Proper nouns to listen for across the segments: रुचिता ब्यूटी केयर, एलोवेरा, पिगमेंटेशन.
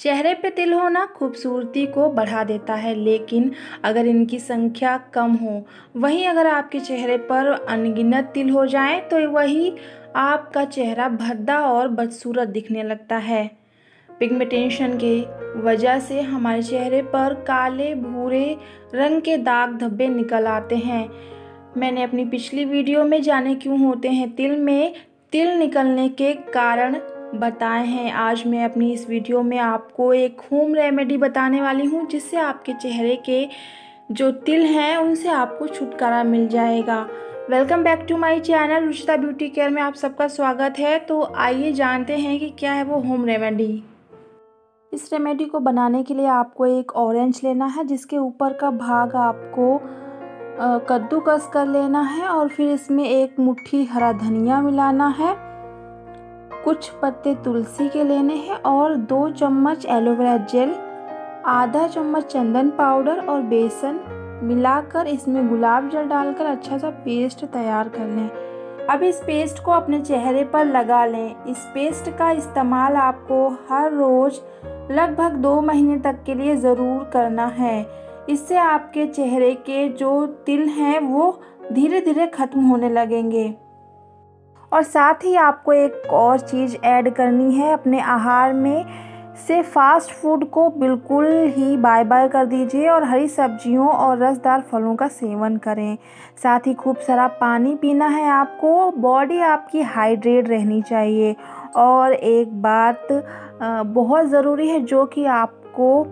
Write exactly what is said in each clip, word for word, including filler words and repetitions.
चेहरे पे तिल होना खूबसूरती को बढ़ा देता है, लेकिन अगर इनकी संख्या कम हो, वहीं अगर आपके चेहरे पर अनगिनत तिल हो जाएं तो वही आपका चेहरा भद्दा और बदसूरत दिखने लगता है। पिगमेंटेशन की वजह से हमारे चेहरे पर काले भूरे रंग के दाग धब्बे निकल आते हैं। मैंने अपनी पिछली वीडियो में जाने क्यों होते हैं तिल में तिल निकलने के कारण बताए हैं। आज मैं अपनी इस वीडियो में आपको एक होम रेमेडी बताने वाली हूं, जिससे आपके चेहरे के जो तिल हैं उनसे आपको छुटकारा मिल जाएगा। Welcome back to my channel, रुचिता ब्यूटी केयर में आप सबका स्वागत है। तो आइए जानते हैं कि क्या है वो होम रेमेडी। इस रेमेडी को बनाने के लिए आपको एक ऑरेंज लेना है, जिसके ऊपर का भाग आपको कद्दूकस कर लेना है और फिर इसमें एक मुट्ठी हरा धनिया मिलाना है, कुछ पत्ते तुलसी के लेने हैं और दो चम्मच एलोवेरा जेल, आधा चम्मच चंदन पाउडर और बेसन मिलाकर इसमें गुलाब जल डालकर अच्छा सा पेस्ट तैयार कर लें। अब इस पेस्ट को अपने चेहरे पर लगा लें। इस पेस्ट का इस्तेमाल आपको हर रोज़ लगभग दो महीने तक के लिए ज़रूर करना है। इससे आपके चेहरे के जो तिल हैं वो धीरे धीरे ख़त्म होने लगेंगे। और साथ ही आपको एक और चीज़ ऐड करनी है, अपने आहार में से फास्ट फूड को बिल्कुल ही बाय बाय कर दीजिए और हरी सब्जियों और रसदार फलों का सेवन करें। साथ ही खूब सारा पानी पीना है आपको, बॉडी आपकी हाइड्रेट रहनी चाहिए। और एक बात बहुत ज़रूरी है, जो कि आपको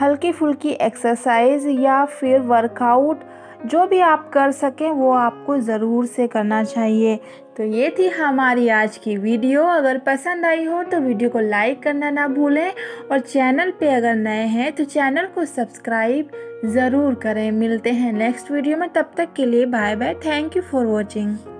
हल्की फुल्की एक्सरसाइज या फिर वर्कआउट जो भी आप कर सकें वो आपको ज़रूर से करना चाहिए। तो ये थी हमारी आज की वीडियो। अगर पसंद आई हो तो वीडियो को लाइक करना ना भूलें और चैनल पे अगर नए हैं तो चैनल को सब्सक्राइब ज़रूर करें। मिलते हैं नेक्स्ट वीडियो में, तब तक के लिए bye bye. Thank you for watching.